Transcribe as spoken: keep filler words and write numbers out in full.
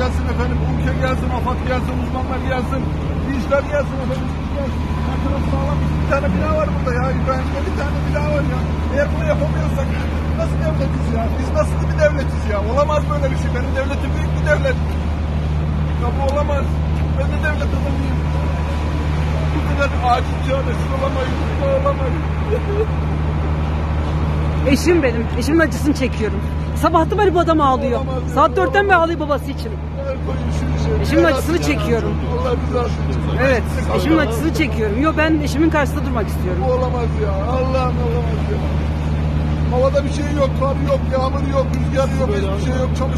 gelsin efendim, ülke gelsin, AFAD gelsin, uzmanlar gelsin, işler gelsin efendim, gelsin. Arkadaşlar sağlam bir tane bina var burada ya, İbrahim'de bir tane bina var ya. Eğer bunu yapamıyorsak nasıl devletiz ya? Biz nasıl bir devletiz ya? Olamaz böyle bir şey. Benim devletim büyük bir devlet. Ya bu olamaz. Ben de devlet adamıyım. Bu kadar acil çaresiz olamayız, bu olamayız. Eşim benim. Eşimin acısını çekiyorum. Sabahtan beri bu adam ağlıyor. Olamaz, saat dörtten beri ağlıyor babası için. Eşimin acısını çekiyorum. Evet. Eşimin acısını çekiyorum. Yo, ben eşimin karşısında durmak istiyorum. Bu olamaz ya. Allah'ım, olamaz ya. Havada bir şey yok. Kar yok. Yağmur yok. Rüzgar yok. Hiçbir şey yok. Çok